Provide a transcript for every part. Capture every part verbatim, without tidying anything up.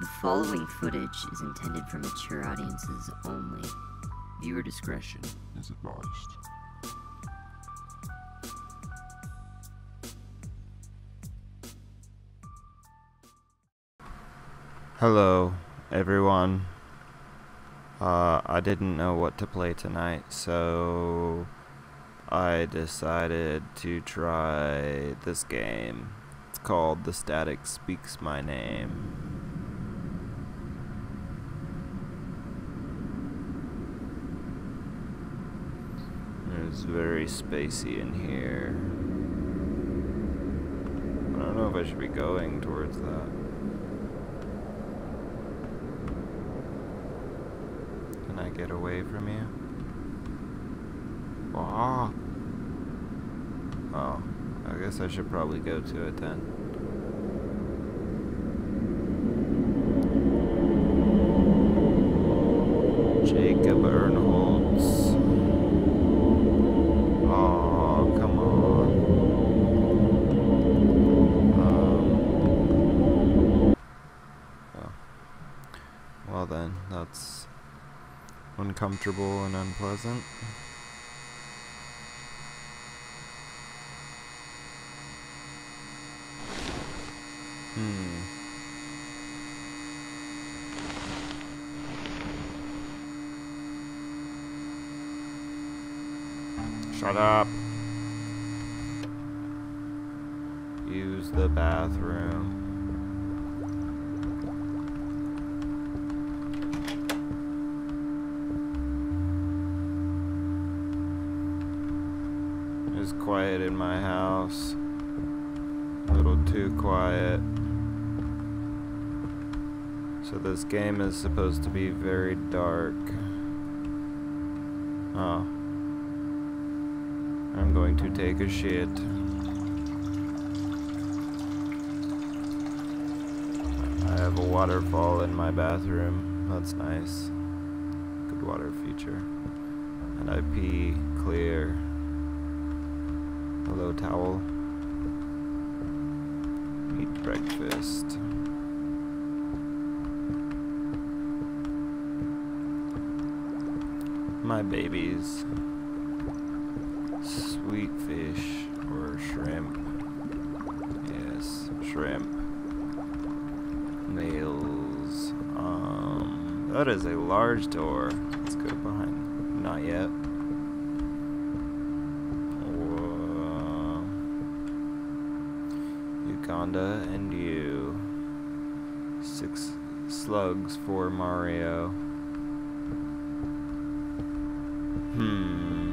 The following footage is intended for mature audiences only. Viewer discretion is advised. Hello, everyone. Uh, I didn't know what to play tonight, so I decided to try this game. It's called The Static Speaks My Name. It's very spacey in here. I don't know if I should be going towards that. Can I get away from you? Ah. Oh, I guess I should probably go to it then. Jacob Ernholtz. Well then, that's uncomfortable and unpleasant. Hmm. Shut up. Use the bathroom. It's quiet in my house. A little too quiet. So this game is supposed to be very dark. Oh. I'm going to take a shit. I have a waterfall in my bathroom. That's nice. Good water feature. And I pee clear. Hello, towel. Eat breakfast. My babies. Sweet fish or shrimp. Yes, shrimp. Nails. Um, that is a large door. Let's go behind. Not yet. Uganda and you. Six slugs for Mario. Hmm.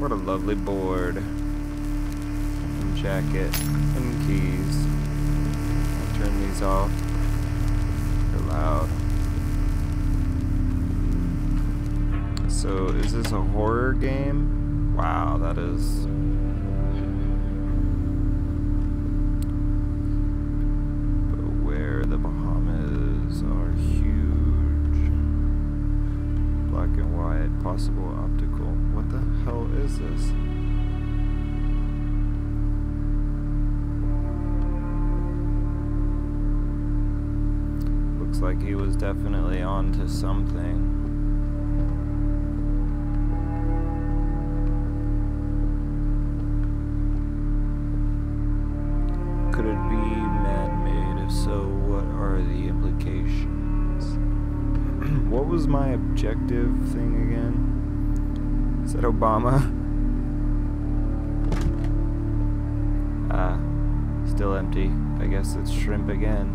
What a lovely board. And jacket. And keys. I'll turn these off. They're loud. So, is this a horror game? Wow, that is... But where the Bahamas are huge. Black and white, possible optical. What the hell is this? Looks like he was definitely onto something. Could it be man-made? If so, what are the implications? What was my objective thing again? Is that Obama? Ah, uh, still empty. I guess it's shrimp again.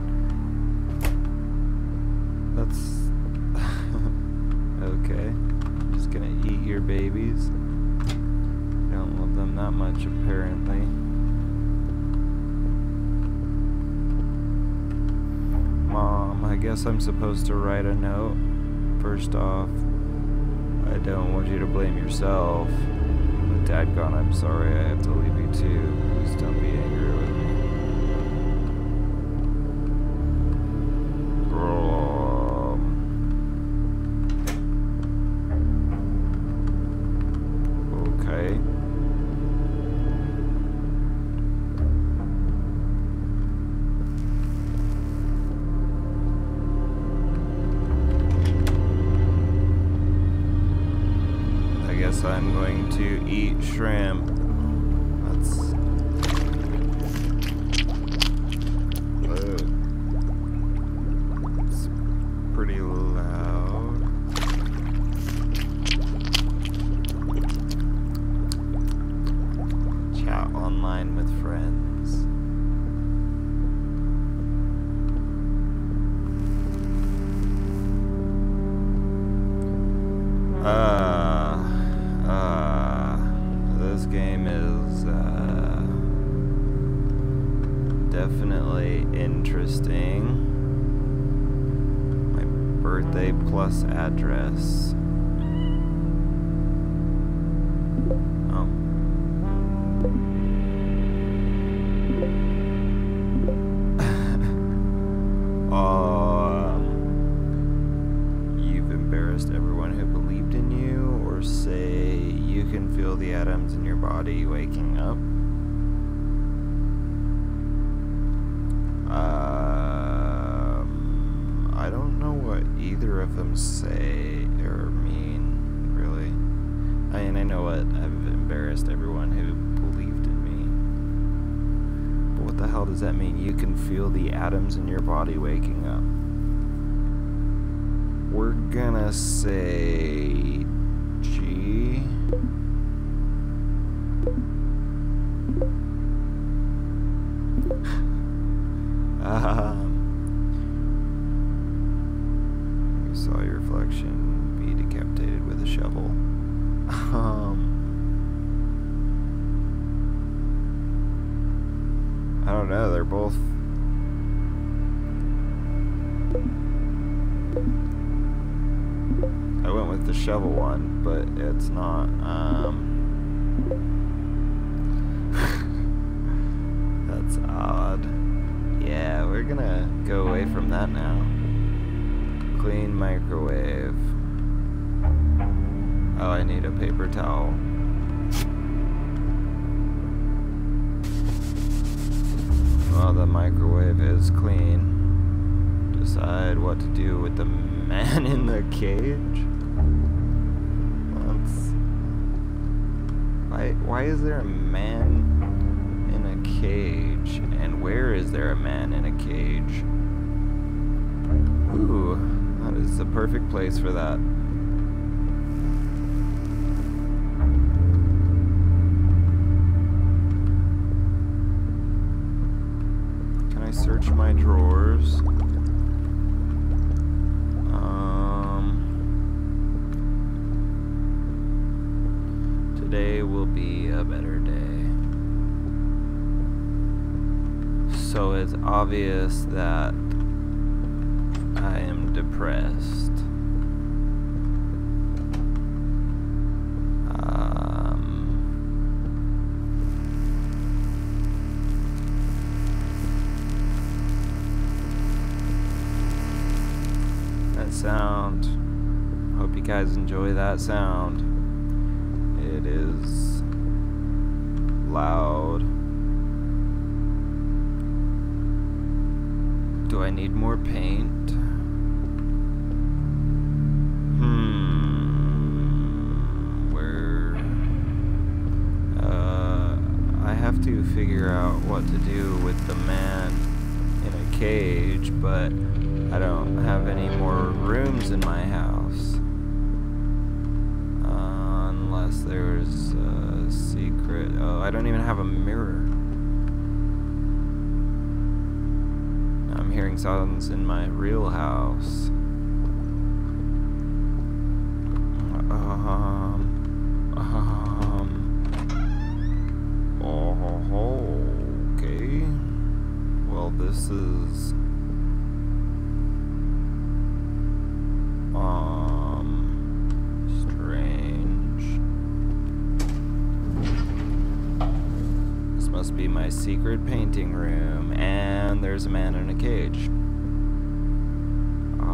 That's... okay. Just gonna eat your babies. Don't love them that much, apparently. Mom, I guess I'm supposed to write a note. First off, I don't want you to blame yourself. But dadgone, I'm sorry I have to leave you too. Please don't be angry with me. Girl. Okay. E Shram. That's... Whoa. It's pretty loud. Chat online with friends. Uh... Definitely interesting. My birthday plus address. Oh. um, you've embarrassed everyone who believed in you, or say you can feel the atoms in your body waking up. Um, I don't know what either of them say or mean, really. I mean, I know what I've embarrassed everyone who believed in me. But what the hell does that mean? You can feel the atoms in your body waking up. We're gonna say G. Um, you saw your reflection be decapitated with a shovel. Um, I don't know, they're both... I went with the shovel one, but it's not, um... That's odd. Yeah, we're gonna go away from that now. Clean microwave. Oh, I need a paper towel. Well, the microwave is clean. Decide what to do with the man in the cage? That's... Why, why is there a man... cage, and where is there a man in a cage? Ooh, that is the perfect place for that. Can I search my drawers? Um, today will be a better day. So it's obvious that I am depressed. Um, that sound. Hope you guys enjoy that sound. It is loud. Do I need more paint? Hmm. Where? Uh, I have to figure out what to do with the man in a cage, but I don't have any more rooms in my house. Uh, unless there's a secret. Oh, I don't even have a mirror. I'm hearing sounds in my real house. Um, um, oh, okay. Well, this is, um, strange. This must be my secret painting room, and there's a man in a cage. Uh,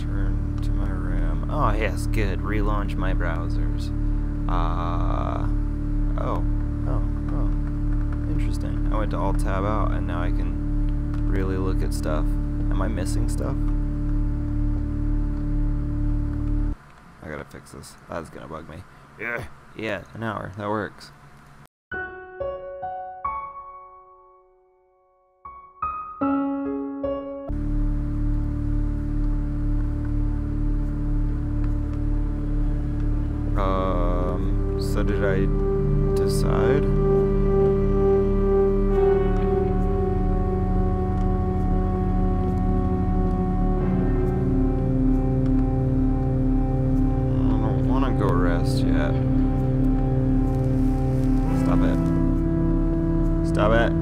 turn to my RAM. Oh, yes, good. Relaunch my browsers. Uh, oh, oh, oh. Interesting. I went to Alt Tab out, and now I can really look at stuff. Am I missing stuff? I gotta fix this. That's gonna bug me. Yeah. Yeah, an hour. That works. Um, so did I decide? Yet. Stop it. Stop it.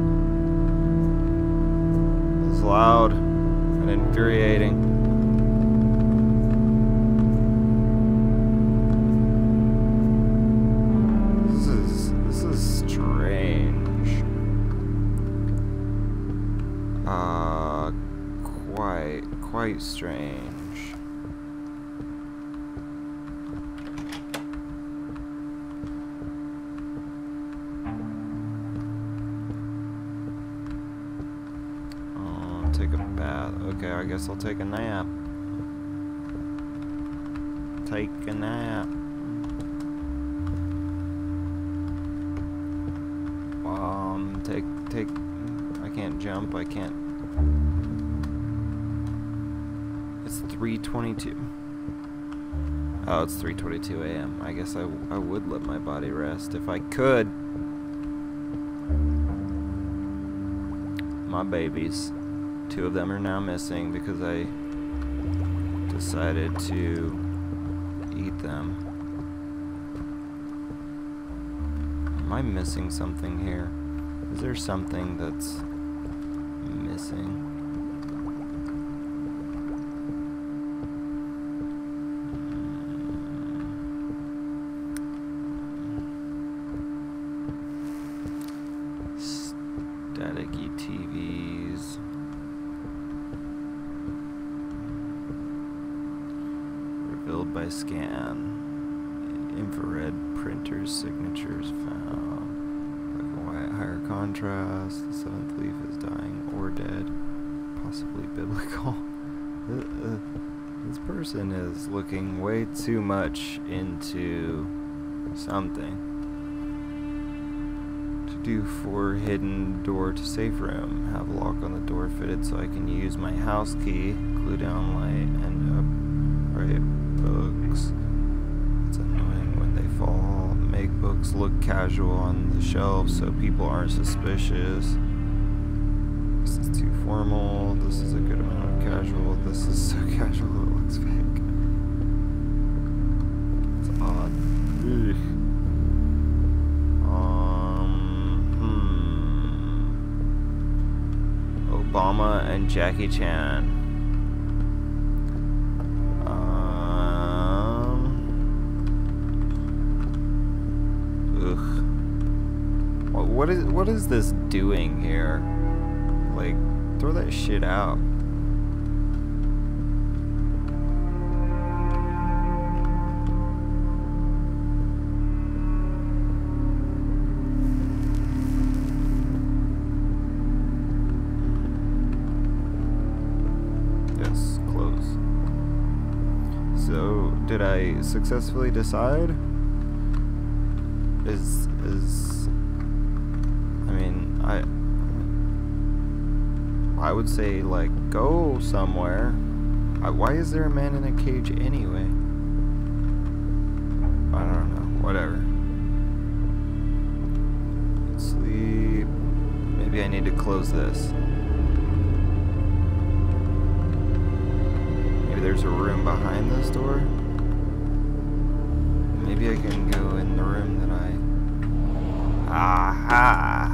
It's loud and infuriating. This is this is strange. Uh quite quite strange. Take a bath. Okay, I guess I'll take a nap. Take a nap. Um, take, take, I can't jump, I can't. It's three twenty-two. Oh, it's three twenty-two a m I guess I, I would let my body rest if I could. My babies. Two of them are now missing because I decided to eat them. Am I missing something here? Is there something that's missing? By scan, infrared printers, signatures found, black and white, higher contrast, the seventh leaf is dying or dead, possibly biblical. uh, uh, this person is looking way too much into something. To do for hidden door to safe room, have a lock on the door fitted so I can use my house key, glue down light, and up, right. Books. It's annoying when they fall. Make books look casual on the shelf so people aren't suspicious. This is too formal. This is a good amount of casual. This is so casual it looks fake. It's odd. Ugh. Um. Hmm. Obama and Jackie Chan. What is what is this doing here? Like, throw that shit out. Yes, close. So, did I successfully decide? Is is I mean, I I would say, like, go somewhere. I, why is there a man in a cage anyway? I don't know. Whatever. Let's sleep. Maybe I need to close this. Maybe there's a room behind this door. Maybe I can go in the room that I... Aha!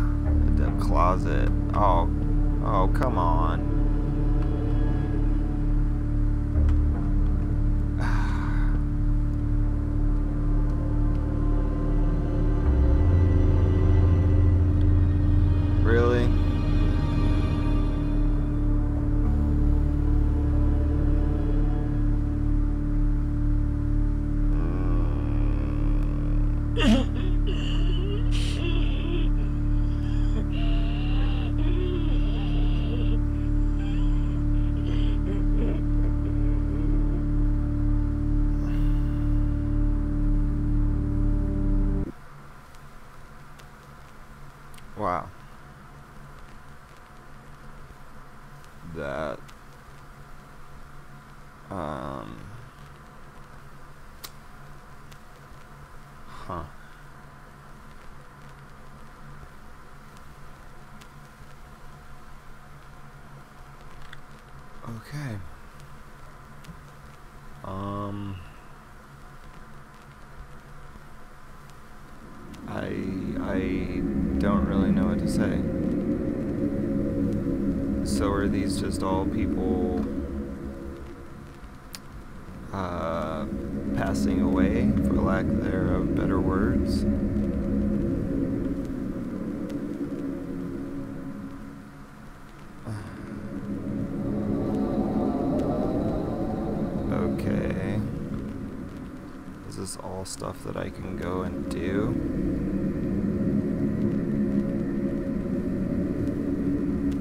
The closet. Oh, oh, come on. Really? Um, huh. Okay. Um, I, I don't really know what to say. So are these just all people uh, passing away, for lack thereof better words? Okay. Is this all stuff that I can go and do?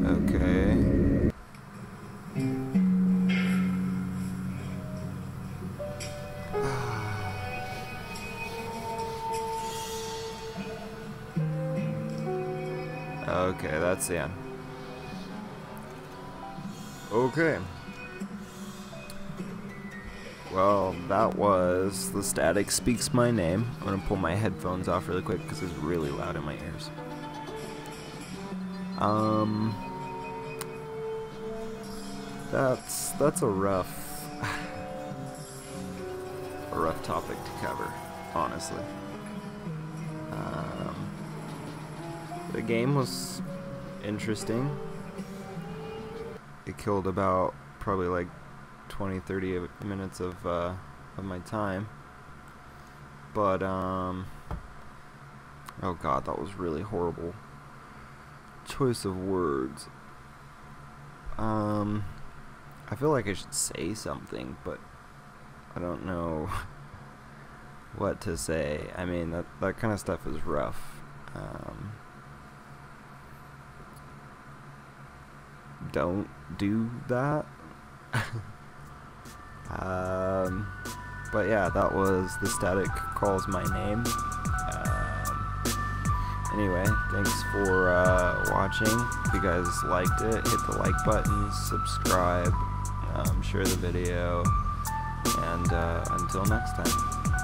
Okay. Okay, that's the end. Okay. Well, that was The Static Speaks My Name. I'm gonna pull my headphones off really quick because it's really loud in my ears. Um... That's that's a rough a rough topic to cover, honestly. Um, the game was interesting. It killed about probably like twenty, thirty minutes of uh, of my time. But um, oh god, that was really horrible choice of words. Um. I feel like I should say something, but I don't know what to say. I mean, that, that kind of stuff is rough. Um, don't do that. um, but yeah, that was The Static Calls My Name. Anyway, thanks for uh, watching. If you guys liked it, hit the like button, subscribe, um, share the video, and uh, until next time.